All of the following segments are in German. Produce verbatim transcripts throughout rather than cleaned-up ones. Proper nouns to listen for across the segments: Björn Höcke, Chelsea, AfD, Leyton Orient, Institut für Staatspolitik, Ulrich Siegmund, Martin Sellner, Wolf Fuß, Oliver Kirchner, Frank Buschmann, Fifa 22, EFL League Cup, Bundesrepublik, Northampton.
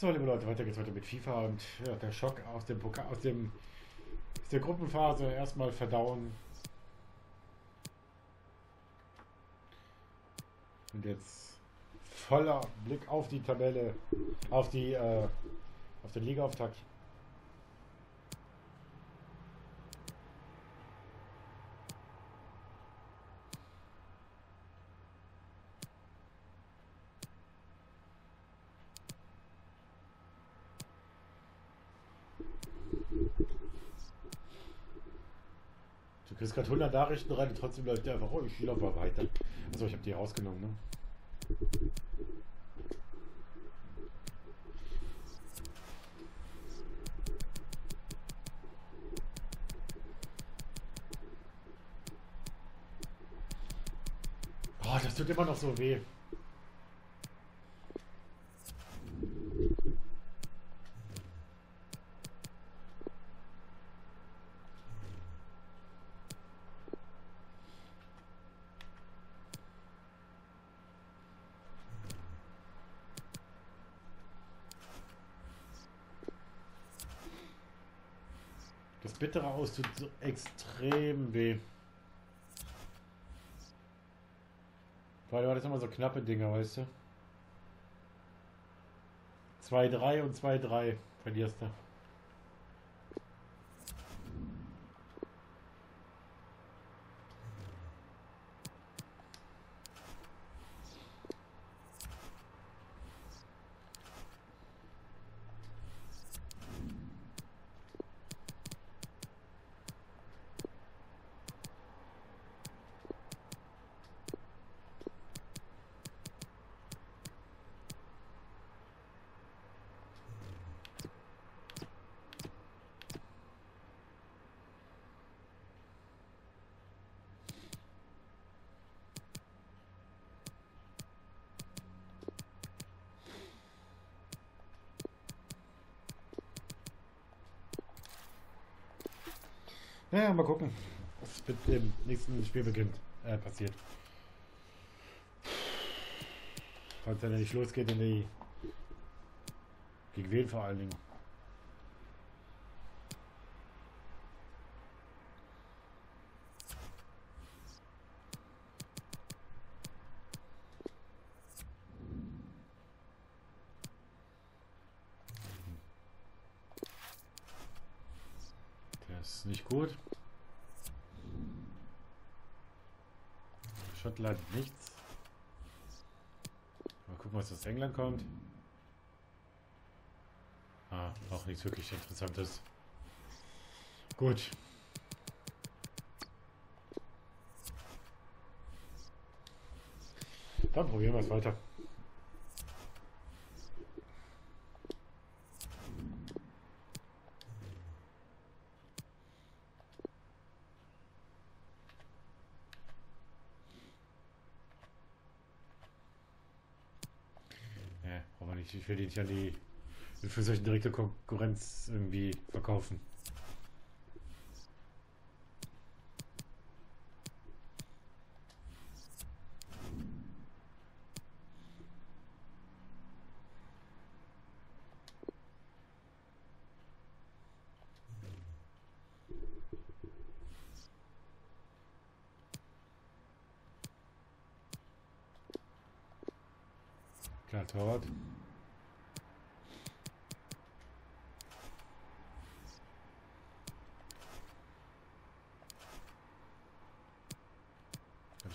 So, liebe Leute, heute geht es heute mit FIFA und ja, der Schock aus dem Pokal, aus dem aus der Gruppenphase erstmal verdauen. Und jetzt voller Blick auf die Tabelle, auf die äh, auf den Ligaauftakt. Du kriegst gerade hundert Nachrichten rein und trotzdem läuft der einfach, oh, ich laufe mal weiter. Also ich habe die rausgenommen, ne? Oh, das tut immer noch so weh. Bittere aus tut so extrem weh. Vor allem war das immer so knappe Dinger, weißt du? zwei drei und zwei drei verlierst du. Ja, mal gucken, was mit dem nächsten Spielbeginn äh, passiert. Falls er nicht losgeht in die... Gegen wen vor allen Dingen. Nicht gut. Schottland nichts. Mal gucken, was aus England kommt. Ah, auch nichts wirklich Interessantes. Gut. Dann probieren wir es weiter. Ich will den ja die für solche direkte Konkurrenz irgendwie verkaufen. Klar, Torwart.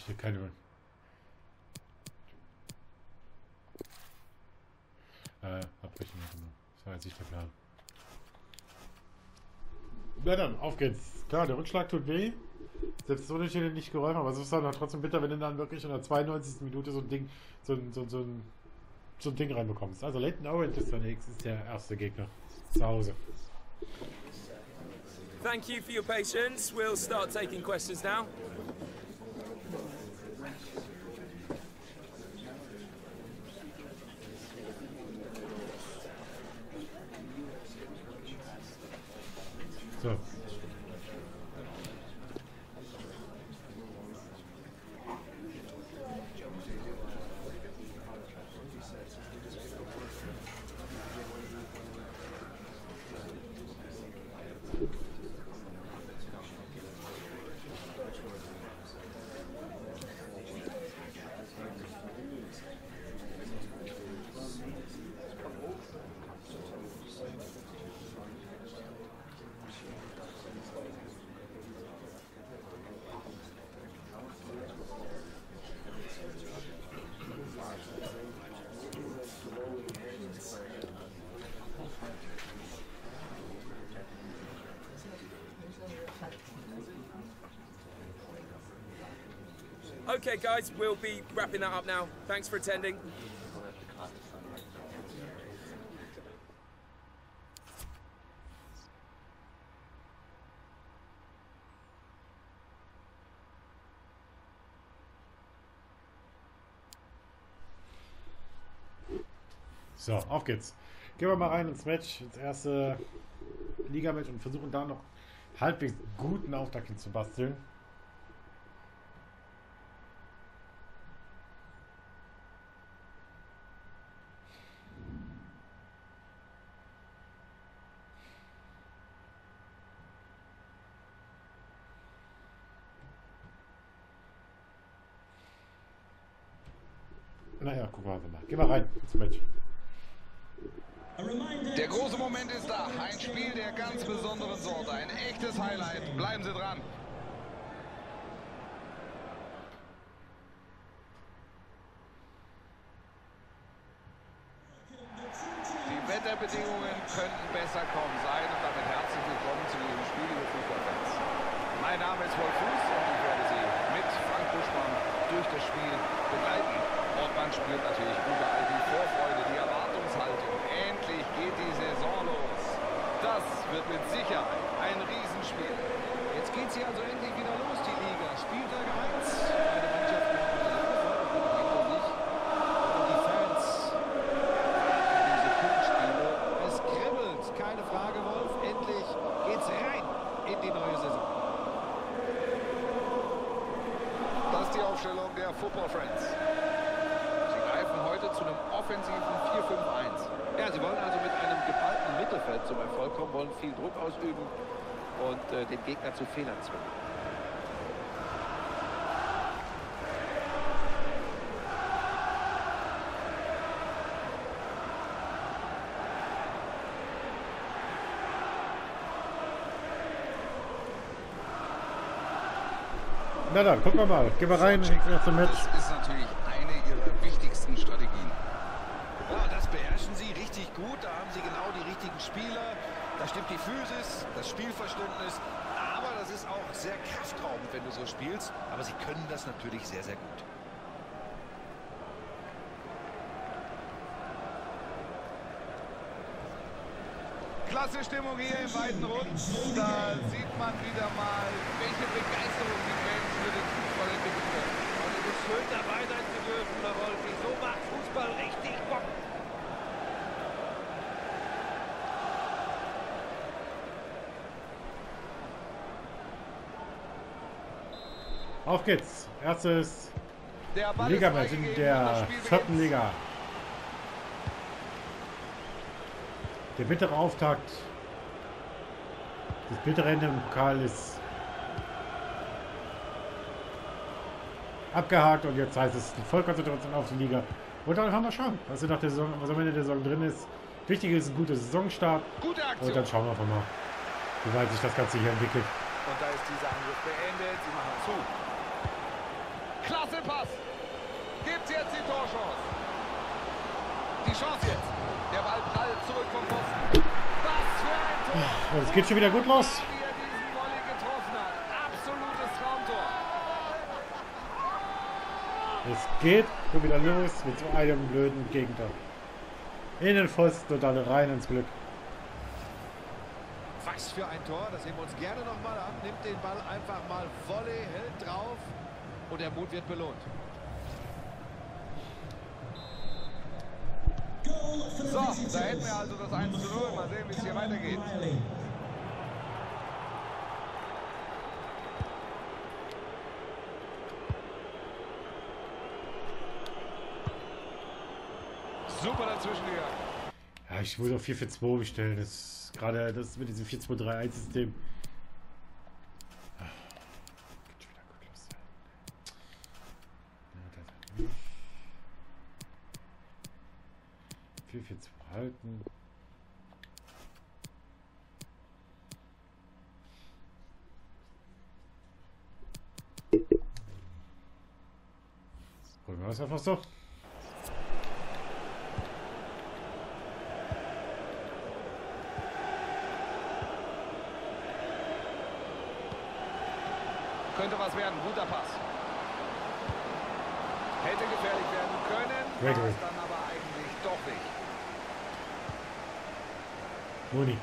Hier keine. Äh, abbrechen. Das war jetzt nicht der Plan. Na dann, auf geht's. Klar, der Rückschlag tut weh. Selbst so nicht nicht geräumt, aber es ist dann trotzdem bitter, wenn du dann wirklich in der zweiundneunzigsten Minute so ein Ding, so ein, so, so ein, so ein Ding reinbekommst. Also Leyton Orient ist der nächste, ist der erste Gegner zu Hause. Thank you for your patience. We'll start taking questions now. So. Okay, guys, we'll be wrapping that up now. Thanks for attending. So, auf geht's. Gehen wir mal rein ins Match, ins erste Ligamatch und versuchen da noch halbwegs guten Auftakt zu basteln. Naja, gucken wir mal. Gehen wir rein ins Match. Der große Moment ist da. Ein Spiel der ganz besonderen Sorte. Ein echtes Highlight. Bleiben Sie dran. Die Wetterbedingungen könnten besser kaum sein. Und damit herzlich willkommen zu diesem Spiel, liebe Fußballfans. Mein Name ist Wolf Fuß und ich werde Sie mit Frank Buschmann durch das Spiel begleiten. Und man spürt natürlich überall die Vorfreude, die Erwartungshaltung. Endlich geht die Saison los. Das wird mit Sicherheit ein Riesenspiel. Jetzt geht sie also endlich wieder los, die Liga. Spieltag eins. Beide Mannschaften haben eine lange Vorbereitung hinter sich. Und die Fans, diese Punktspiele, es kribbelt. Keine Frage, Wolf. Endlich geht's rein in die neue Saison. Das ist die Aufstellung der Football Friends. Zu einem offensiven vier fünf eins. Ja, sie wollen also mit einem geballten Mittelfeld zum Erfolg kommen, wollen viel Druck ausüben und äh, den Gegner zu Fehlern zwingen. Na dann, gucken wir mal. Gehen wir rein. Das ist natürlich eine ihrer wichtigsten Strategien. Oh, das beherrschen sie richtig gut. Da haben sie genau die richtigen Spieler. Da stimmt die Physis, das Spielverständnis. Aber das ist auch sehr kraftraubend, wenn du so spielst. Aber sie können das natürlich sehr, sehr gut. Klasse Stimmung hier im weiten Rund. Da sieht man wieder mal, welche Begeisterung die Fans für den Fußball entwickelt werden. Und es ist schön, dabei sein zu dürfen, Herr Wolfi. So macht Fußball richtig Bock. Auf geht's. Erstes Ligamatch in der vierten Liga. Der bittere Auftakt, das bittere Ende im Pokal ist abgehakt und jetzt heißt es die Vollkonzentration auf die Liga. Und dann haben wir schauen, was nach der Saison, was am Ende der Saison drin ist. Wichtig ist ein guter Saisonstart und dann schauen wir einfach mal, wie weit sich das Ganze hier entwickelt. Und da ist dieser Angriff beendet, sie machen zu. Klasse Pass! Gibt's jetzt die Torchance? Die Chance jetzt. Der Ball prallt zurück vom Posten. Was für ein Tor! Es geht schon wieder gut los. Wie er diesen Volley getroffen hat. Absolutes Traumtor. Es geht schon wieder los mit so einem blöden Gegentor. In den Pfosten und dann rein ins Glück. Was für ein Tor. Das sehen wir uns gerne nochmal an. Nimmt den Ball einfach mal Volley, hält drauf und der Mut wird belohnt. So, da hätten wir also das eins zu null. Mal sehen, wie es hier weitergeht. Super dazwischen gegangen. Ja, ich wurde auf vier vier zwei bestellen. Das ist gerade das mit diesem vier zwei drei eins System. Viel zu halten. Holen wir das einfach so. Könnte was werden. Guter Pass. Hätte gefährlich werden können, war es dann aber eigentlich doch nicht. Moni.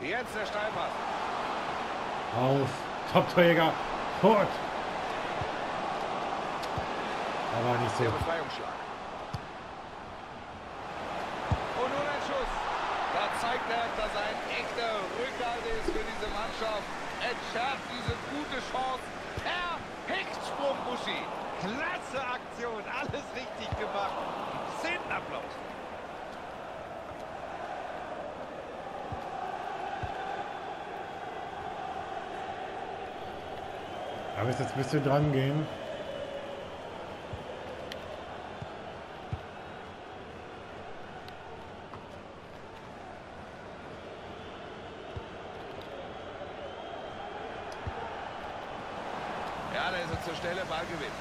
Jetzt der Steilpass. Auf. Top-Torjäger. Fort. Da war nicht so. Der Befreiungsschlag. Und nun ein Schuss. Da zeigt er, dass er ein echter Rückhalt ist für diese Mannschaft. Entschärft diese gute Chance. Perfekt Sprung, Buschi. Klasse Aktion. Alles richtig gemacht. Szenenapplaus. Da müsst jetzt ein bisschen dran gehen. Ja, da ist er zur Stelle, Ballgewinn.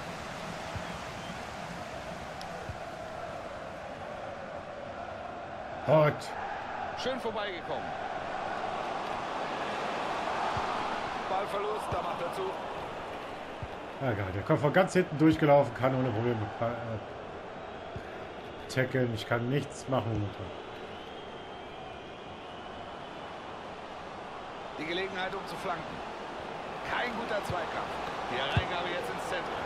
Hart. Schön vorbeigekommen. Ballverlust, da macht er zu. Ja, geil. Der kommt von ganz hinten durchgelaufen, kann ohne Probleme äh, tackeln. Ich kann nichts machen. Die Gelegenheit, um zu flanken. Kein guter Zweikampf. Die Reingabe jetzt ins Zentrum.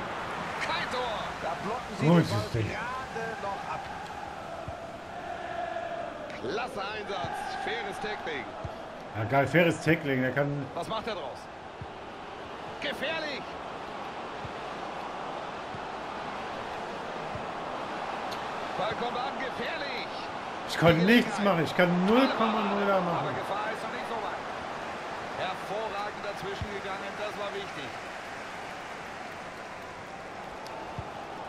Kein Tor! Da blocken sie oh, den Ball gerade noch ab. Klasse Einsatz. Faires Tackling. Ja, geil. Faires Tackling. Der kann... Was macht er draus? Gefährlich! Ball kommt an, gefährlich. Ich kann nichts machen, ich kann null Komma null da machen. Aber Gefahr ist noch nicht so weit. Hervorragend dazwischen gegangen, das war wichtig.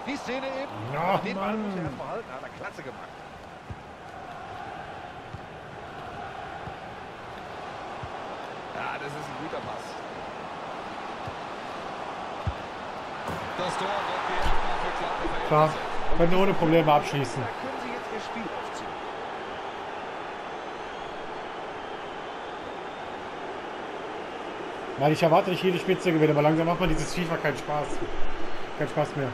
Die Szene eben. Ja, den Ball muss er erstmal halten, hat er klasse gemacht. Ja, das ist ein guter Pass. Das Tor wird hier erstmal für klare Verhältnisse. Können ohne Probleme abschließen. Da können Sie jetzt Ihr Spiel aufziehen. Weil ich erwarte nicht jede Spitze gewinne, aber langsam macht man dieses FIFA keinen Spaß. Kein Spaß mehr.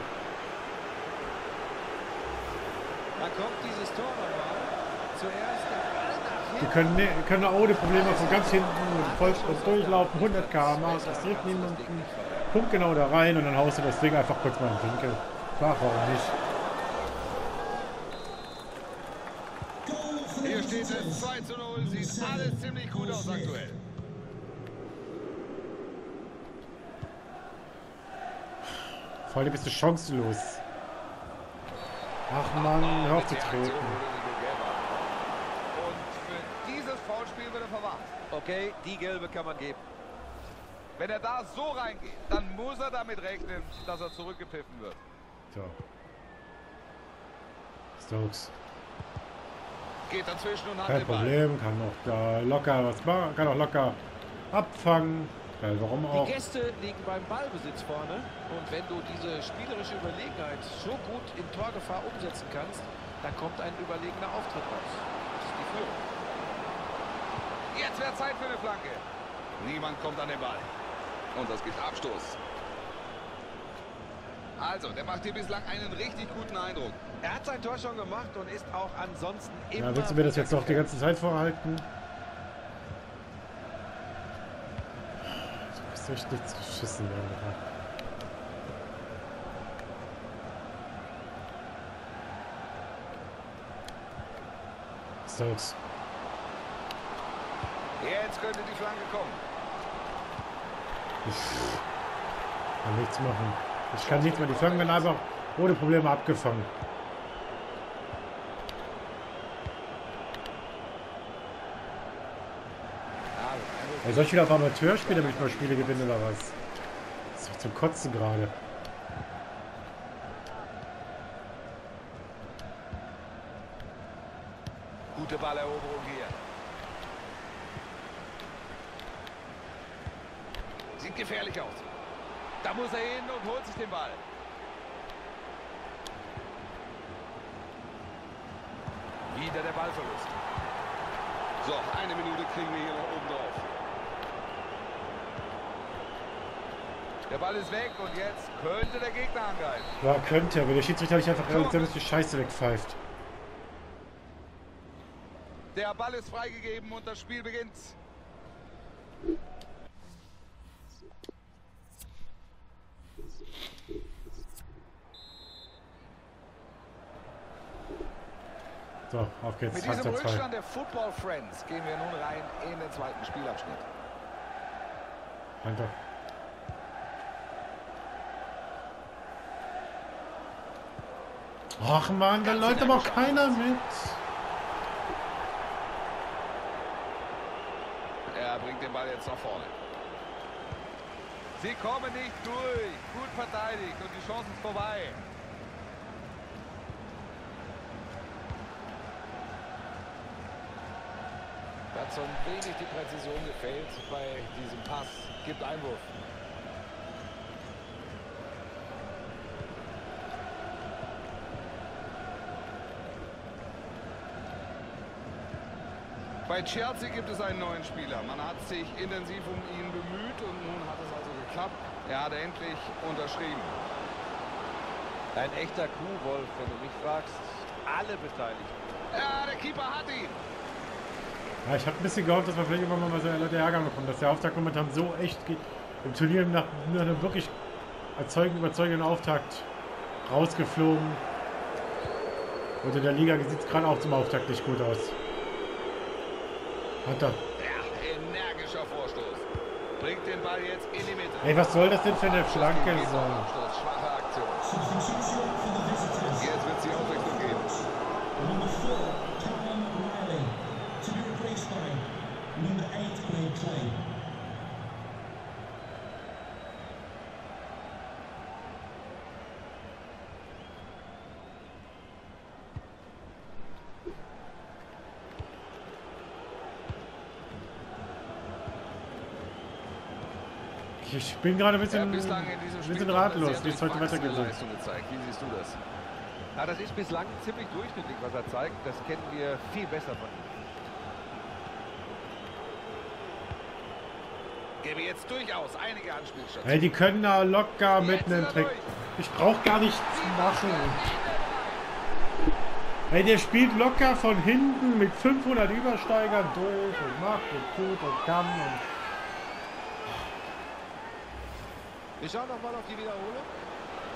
Da kommt dieses Tor nochmal. Zuerst nach hinten. Können, wir können ohne Probleme von ganz hinten voll durchlaufen. hundert Kilometer pro Stunde aus direkt neben uns. Pump genau da rein und dann haust du das Ding einfach kurz mal im Winkel. Klar, warum nicht? zwei zu null, sieht alles ziemlich gut aus aktuell. Vor allem bist du chancenlos. Ach man, hör auf zu treten. Und für dieses Foulspiel wird er verwarnt. Okay, die gelbe kann man geben. Wenn er da so reingeht, dann muss er damit rechnen, dass er zurückgepfiffen wird. So. Stokes. Geht dazwischen und hat kein den Problem, Ball. Kann auch da locker was machen, kann auch locker abfangen. Geil, warum auch? Die Gäste liegen beim Ballbesitz vorne und wenn du diese spielerische Überlegenheit so gut in Torgefahr umsetzen kannst, dann kommt ein überlegener Auftritt raus. Das ist die Führung. Jetzt wäre Zeit für eine Flanke. Niemand kommt an den Ball. Und das gibt Abstoß. Also, der macht hier bislang einen richtig guten Eindruck. Er hat sein Tor schon gemacht und ist auch ansonsten immer... Ja, willst du mir das jetzt noch die ganze Zeit vorhalten? Du bist echt nichts geschissen, Alter. Stokes. Jetzt könnte die Flanke kommen. Ich kann nichts machen. Ich kann nichts mehr. Die Flanken werden einfach ohne Probleme abgefangen. Ey, soll ich wieder auf Amateur spielen, damit ich mal Spiele gewinne oder was? Das ist doch zum Kotzen gerade. Gute Balleroberung hier. Sieht gefährlich aus. Da muss er hin und holt sich den Ball. Wieder der Ballverlust. So, eine Minute kriegen wir hier noch oben drauf. Der Ball ist weg und jetzt könnte der Gegner angreifen. Ja, könnte, aber der Schiedsrichter habe ich einfach gerade gesagt, dass die Scheiße wegpfeift. Der Ball ist freigegeben und das Spiel beginnt. So, auf geht's. Mit diesem Rückstand der Football Friends gehen wir nun rein in den zweiten Spielabschnitt. Danke. Ach man, da läuft aber auch keiner mit. Er bringt den Ball jetzt nach vorne. Sie kommen nicht durch. Gut verteidigt und die Chance ist vorbei. Hat so ein wenig die Präzision gefehlt bei diesem Pass. Gibt Einwurf. Bei Chelsea gibt es einen neuen Spieler. Man hat sich intensiv um ihn bemüht und nun hat es also geklappt. Er hat endlich unterschrieben. Ein echter Kuhwolf, wenn du mich fragst. Alle Beteiligten. Ja, der Keeper hat ihn. Ja, ich habe ein bisschen gehofft, dass wir vielleicht irgendwann mal so Leute Ärger bekommen, dass der Auftakt momentan so echt geht. Im Turnier nach, nach einem wirklich erzeugenden, überzeugenden Auftakt rausgeflogen. Und in der Liga sieht es gerade auch zum Auftakt nicht gut aus. Hat er. Ja, energischer Vorstoß. Bringt den Ball jetzt in die Mitte. Ey, was soll das denn für eine Flanke sein? Jetzt wird sie Auswechslung geben. Ich bin gerade ein bisschen, ja, ein bisschen ratlos, wie es heute weitergeht. Wie siehst du das? Ja, das ist bislang ziemlich durchschnittlich, was er zeigt. Das kennen wir viel besser von ihm. Gebe jetzt durchaus einige Anspielstationen. Hey, die können da locker mit einem Trick. Ich brauche gar nichts machen. Hey, der spielt locker von hinten mit fünfhundert Übersteigern durch und macht und tut und kann. Und wir schauen nochmal auf die Wiederholung.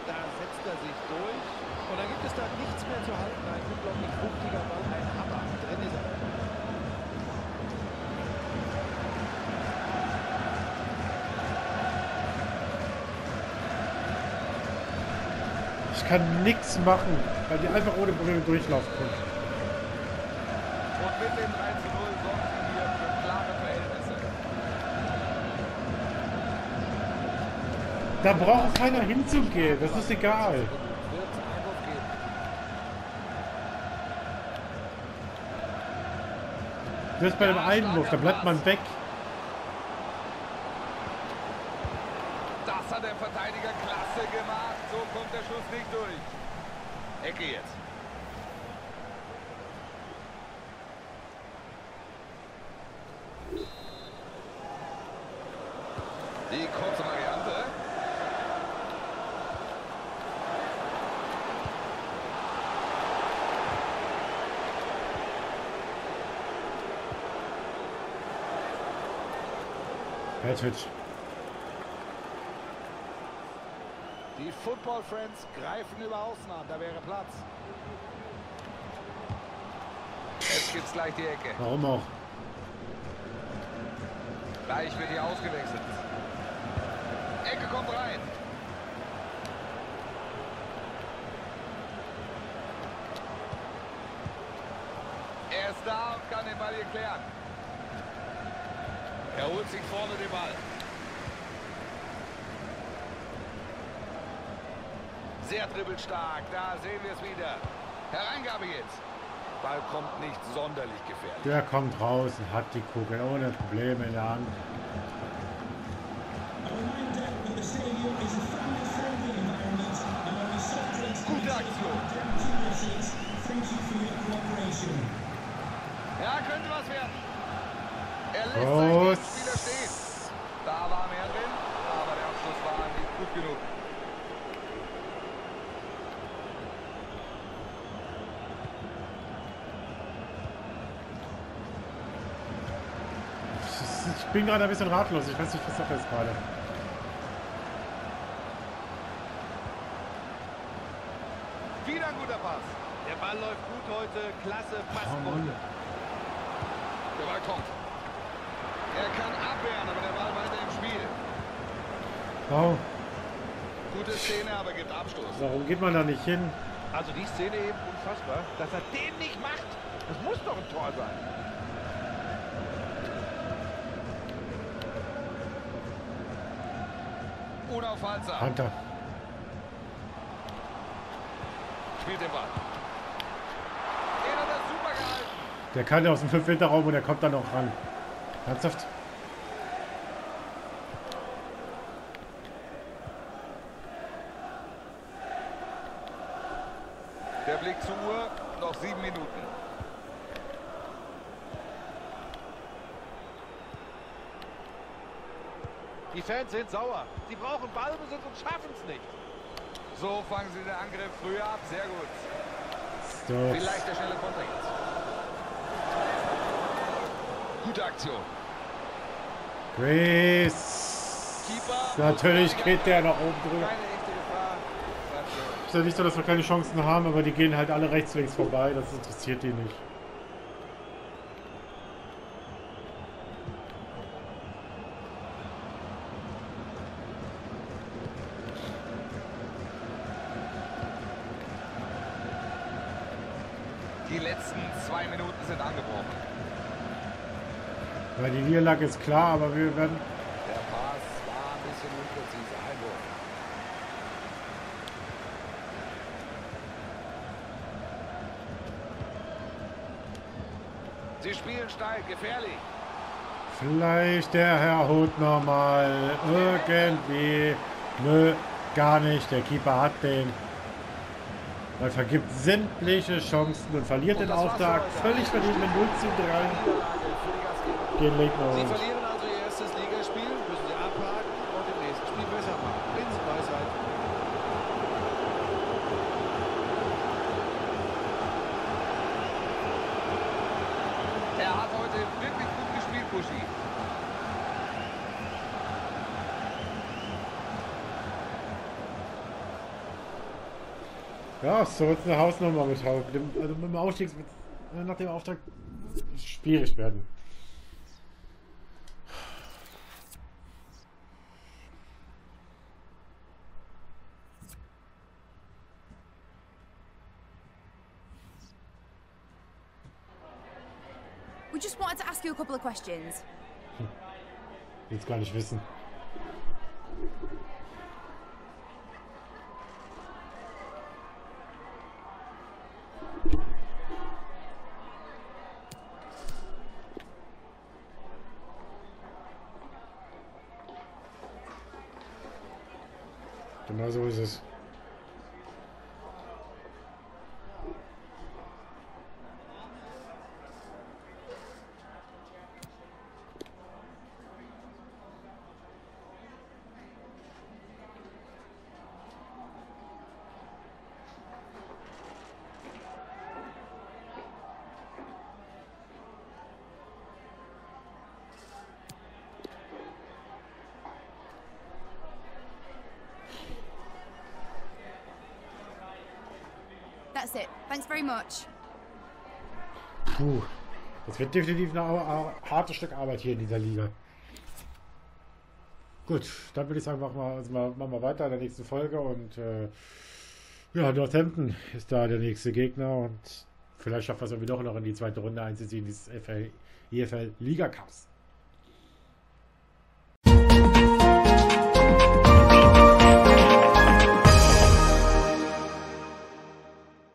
Da setzt er sich durch und dann gibt es da nichts mehr zu halten. Ein unglaublich wuchtiger Ball, ein Hammer. Drin ist er. Ich kann nichts machen, weil die einfach ohne Probleme durchlaufen können. Und mit dem drei zu null sorgen sie hier für klare Verhältnisse. Da braucht keiner hinzugehen, das ist egal. Selbst bei dem Einwurf, da bleibt man weg. Das hat der Verteidiger klasse gemacht. So kommt der Schuss nicht durch. Ecke jetzt. Die kurze Variante. Herr Twitch. Die Football Friends greifen über außen an, da wäre Platz. Jetzt gibt's gleich die Ecke. Warum auch? Gleich wird hier ausgewechselt. Ecke kommt rein. Er ist da und kann den Ball hier klären. Er holt sich vorne den Ball. Sehr dribbelstark, da sehen wir es wieder. Hereingabe jetzt. Ball kommt nicht sonderlich gefährlich. Der kommt raus und hat die Kugel ohne Probleme in der Hand. Gute Aktion. Ja, könnte was werden. Er lässt sich nicht wieder stehen. Da war mehr drin, aber der das war nicht gut genug. Ich bin gerade ein bisschen ratlos, ich weiß nicht, was Sache ist gerade. Wieder ein guter Pass. Der Ball läuft gut heute, klasse Passquote. Oh, der Ball kommt. Er kann abwehren, aber der Ball weiter im Spiel. Wow. Gute Szene, aber gibt Abstoß. Warum geht man da nicht hin? Also die Szene eben unfassbar, dass er den nicht macht. Das muss doch ein Tor sein. Unaufhaltsam. Hunter. Spielt den Ball. Der hat das super gehalten. Der kann ja aus dem fünf-Meter-Raum und der kommt dann auch ran. Ernsthaft? Der Blick zur Uhr, noch sieben Minuten. Die Fans sind sauer. Sie brauchen Ballbesitz und schaffen es nicht. So fangen sie den Angriff früher ab. Sehr gut. Stop. Vielleicht der schnelle Konter jetzt. Gute Aktion. Grace. Keeper, natürlich geht der nach oben drüber. Ist ja nicht so, dass wir keine Chancen haben, aber die gehen halt alle rechts, links vorbei. Das interessiert die nicht. Die letzten zwei Minuten sind angebrochen. Weil die Niederlage ist klar, aber wir werden... Der Pass war ein bisschen unpräzis, Einwurf. Sie spielen steil, gefährlich. Vielleicht der Herr Hut nochmal. Irgendwie. Nö, gar nicht. Der Keeper hat den. Man vergibt sämtliche Chancen und verliert und den Auftrag. Völlig verdient mit null zu drei. Sie verlieren also ihr erstes Ligaspiel, müssen sie abhaken und im nächsten Spiel besser machen. Binsenweisheit. Er hat heute wirklich gut gespielt, Buschi. Ja, so jetzt eine Hausnummer mit, also mit dem Aufstieg, nach dem Aufstieg schwierig werden. A couple of questions. Hm. Will's gar nicht wissen. Genau so ist es. That's it. Thanks very much. Puh, das wird definitiv ein hartes Stück Arbeit hier in dieser Liga. Gut, dann würde ich sagen, machen wir, also machen wir weiter in der nächsten Folge und äh, ja, Northampton ist da der nächste Gegner und vielleicht schaffen wir es irgendwie doch noch in die zweite Runde einzuziehen, dieses E F L League Cups.